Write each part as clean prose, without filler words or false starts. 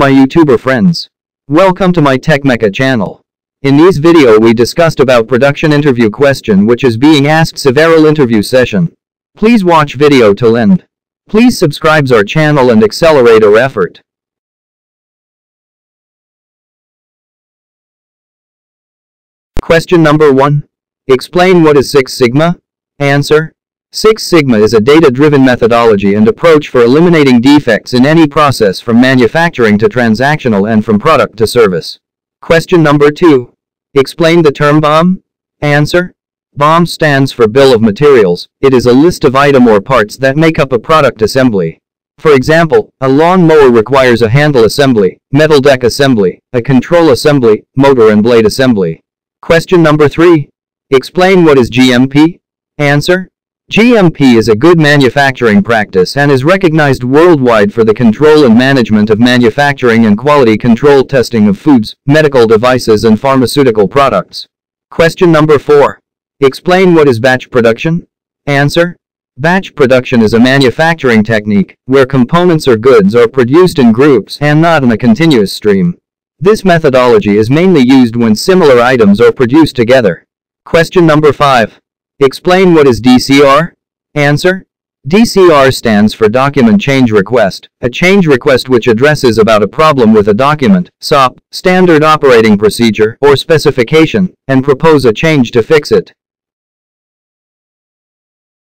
my YouTuber friends. Welcome to my TechMecha channel. In this video we discussed about production interview question which is being asked several interview session. Please watch video till end. Please subscribe our channel and accelerate our effort. Question number 1. Explain what is Six Sigma? Answer. Six Sigma is a data-driven methodology and approach for eliminating defects in any process from manufacturing to transactional and from product to service. Question number 2. Explain the term BOM? Answer. BOM stands for Bill of Materials. It is a list of item or parts that make up a product assembly. For example, a lawn mower requires a handle assembly, metal deck assembly, a control assembly, motor and blade assembly. Question number 3. Explain what is GMP? Answer. GMP is a good manufacturing practice and is recognized worldwide for the control and management of manufacturing and quality control testing of foods, medical devices and pharmaceutical products. Question number 4. Explain what is batch production? Answer. Batch production is a manufacturing technique where components or goods are produced in groups and not in a continuous stream. This methodology is mainly used when similar items are produced together. Question number 5. Explain what is DCR? Answer. DCR stands for Document Change Request, a change request which addresses about a problem with a document, SOP, Standard Operating Procedure, or specification, and propose a change to fix it.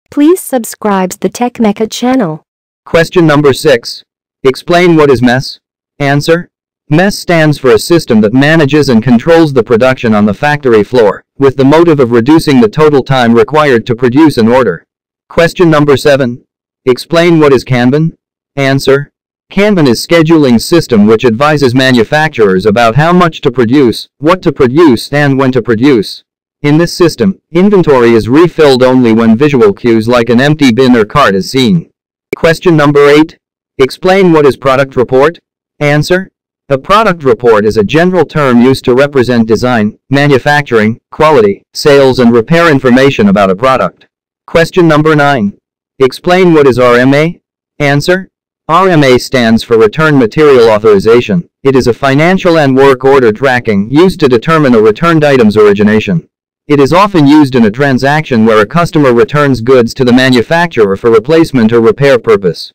Please subscribe to the TechMecha channel. Question number 6. Explain what is MES? Answer. MES stands for a system that manages and controls the production on the factory floor, with the motive of reducing the total time required to produce an order. Question number 7. Explain what is Kanban? Answer. Kanban is scheduling system which advises manufacturers about how much to produce, what to produce and when to produce. In this system, inventory is refilled only when visual cues like an empty bin or cart is seen. Question number 8. Explain what is product report? Answer. A product report is a general term used to represent design, manufacturing, quality, sales and repair information about a product. Question number 9. Explain what is RMA? Answer. RMA stands for Return Material Authorization. It is a financial and work order tracking used to determine a returned item's origination. It is often used in a transaction where a customer returns goods to the manufacturer for replacement or repair purpose.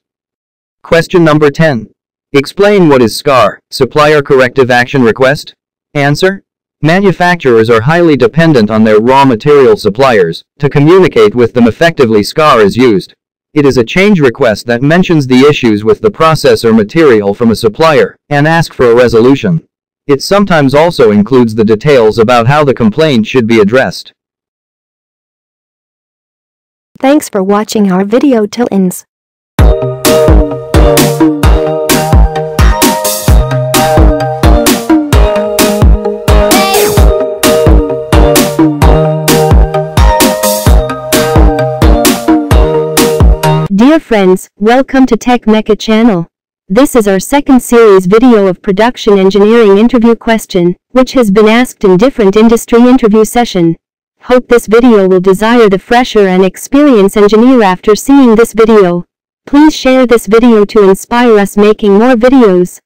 Question number 10. Explain what is SCAR, Supplier Corrective Action Request? Answer. Manufacturers are highly dependent on their raw material suppliers. To communicate with them effectively, SCAR is used. It is a change request that mentions the issues with the process or material from a supplier and asks for a resolution. It sometimes also includes the details about how the complaint should be addressed. Thanks for watching our video till ends. Dear friends, welcome to TechMecha channel. This is our second series video of production engineering interview question, which has been asked in different industry interview session. Hope this video will desire the fresher and experienced engineer after seeing this video. Please share this video to inspire us making more videos.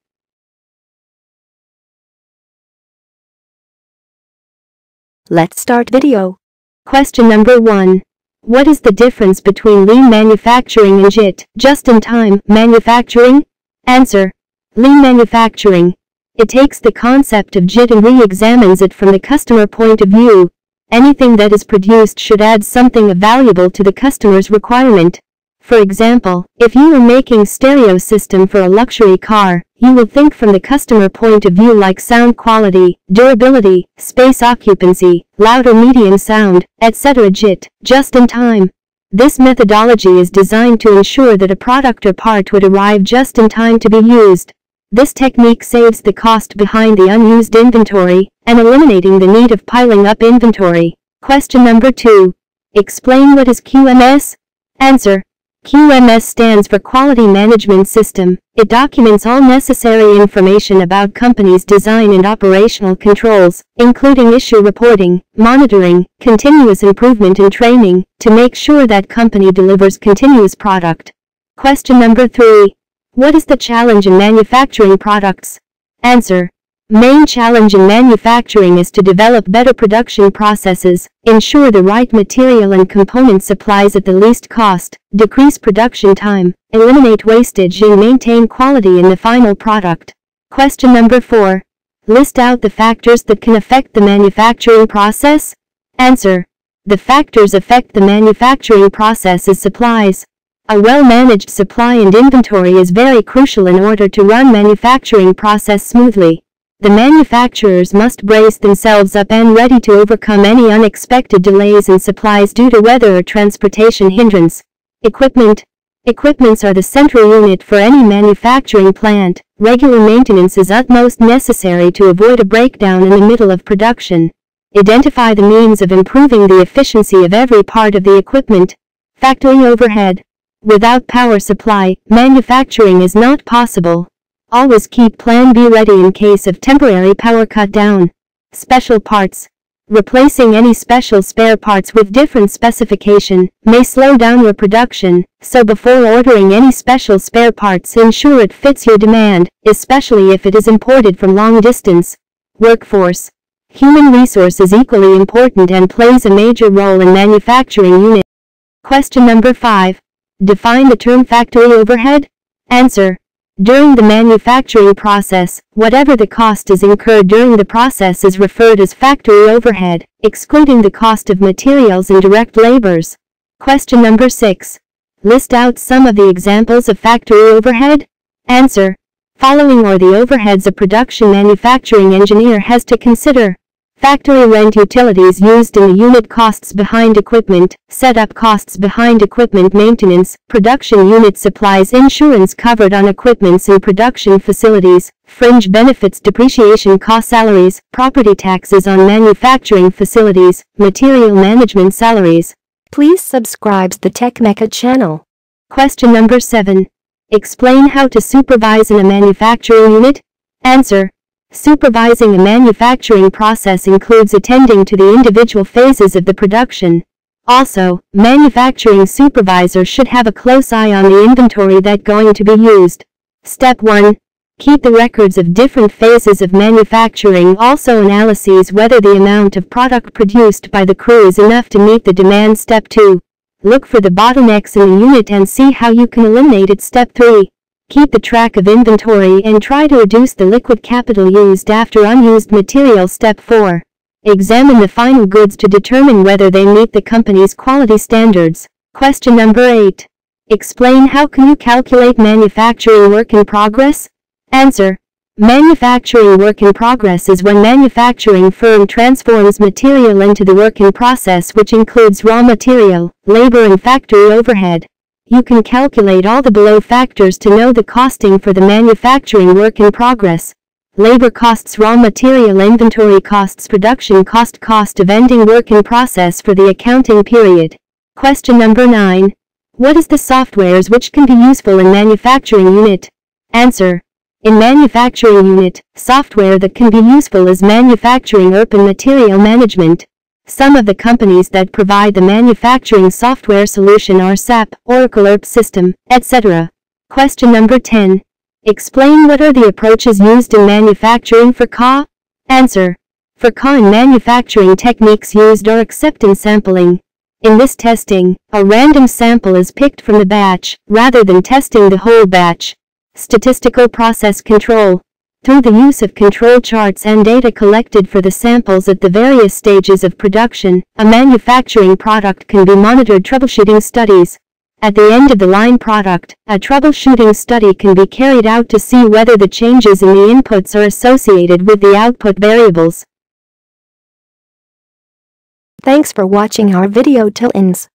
Let's start video. Question number 1. What is the difference between lean manufacturing and JIT, just-in-time manufacturing? Answer. Lean manufacturing. It takes the concept of JIT and re-examines it from the customer point of view. Anything that is produced should add something valuable to the customer's requirement. For example, if you are making stereo system for a luxury car, you will think from the customer point of view like sound quality, durability, space occupancy, loud or medium sound, etc. JIT, just in time. This methodology is designed to ensure that a product or part would arrive just in time to be used. This technique saves the cost behind the unused inventory and eliminating the need of piling up inventory. Question number 2. Explain what is QMS? Answer. QMS stands for Quality Management System. It documents all necessary information about company's design and operational controls, including issue reporting, monitoring, continuous improvement and training, to make sure that company delivers continuous product. Question number 3. What is the challenge in manufacturing products? Answer. Main challenge in manufacturing is to develop better production processes, ensure the right material and component supplies at the least cost, decrease production time, eliminate wastage and maintain quality in the final product. Question number 4. List out the factors that can affect the manufacturing process. Answer. The factors affect the manufacturing process is supplies. A well-managed supply and inventory is very crucial in order to run manufacturing process smoothly. The manufacturers must brace themselves up and ready to overcome any unexpected delays in supplies due to weather or transportation hindrance. Equipment. Equipments are the central unit for any manufacturing plant. Regular maintenance is utmost necessary to avoid a breakdown in the middle of production. Identify the means of improving the efficiency of every part of the equipment. Factory overhead. Without power supply, manufacturing is not possible. Always keep plan B ready in case of temporary power cut down. Special parts. Replacing any special spare parts with different specification may slow down your production, so before ordering any special spare parts ensure it fits your demand, especially if it is imported from long distance. Workforce. Human resource is equally important and plays a major role in manufacturing unit. Question number 5. Define the term factory overhead. Answer. During the manufacturing process, whatever the cost is incurred during the process is referred as factory overhead, excluding the cost of materials and direct labors. Question number 6. List out some of the examples of factory overhead. Answer. Following are the overheads a production manufacturing engineer has to consider. Factory rent, utilities used in the unit, costs behind equipment, setup costs behind equipment, maintenance, production unit supplies, insurance covered on equipments in production facilities, fringe benefits, depreciation costs, salaries, property taxes on manufacturing facilities, material management salaries. Please subscribe to the TechMecha channel. Question number 7. Explain how to supervise in a manufacturing unit. Answer. Supervising a manufacturing process includes attending to the individual phases of the production. Also, manufacturing supervisor should have a close eye on the inventory that's going to be used. Step 1. Keep the records of different phases of manufacturing. Also analyses whether the amount of product produced by the crew is enough to meet the demand. Step 2. Look for the bottlenecks in the unit and see how you can eliminate it. Step 3. Keep the track of inventory and try to reduce the liquid capital used after unused material. Step 4. Examine the final goods to determine whether they meet the company's quality standards. Question number 8. Explain how can you calculate manufacturing work in progress? Answer. Manufacturing work in progress is when manufacturing firm transforms material into the work in process, which includes raw material, labor and factory overhead. You can calculate all the below factors to know the costing for the manufacturing work in progress. Labor costs, raw material, inventory costs, production cost, cost of ending work in process for the accounting period. Question number 9. What is the softwares which can be useful in manufacturing unit? Answer. In manufacturing unit, software that can be useful is manufacturing ERP and material management. Some of the companies that provide the manufacturing software solution are SAP, Oracle ERP system, etc. Question number 10. Explain what are the approaches used in manufacturing for QA? Answer. For QA in manufacturing, techniques used are acceptance sampling. In this testing, a random sample is picked from the batch, rather than testing the whole batch. Statistical process control. Through the use of control charts and data collected for the samples at the various stages of production, a manufacturing product can be monitored. Troubleshooting studies. At the end of the line product, a troubleshooting study can be carried out to see whether the changes in the inputs are associated with the output variables. Thanks for watching our video till ends.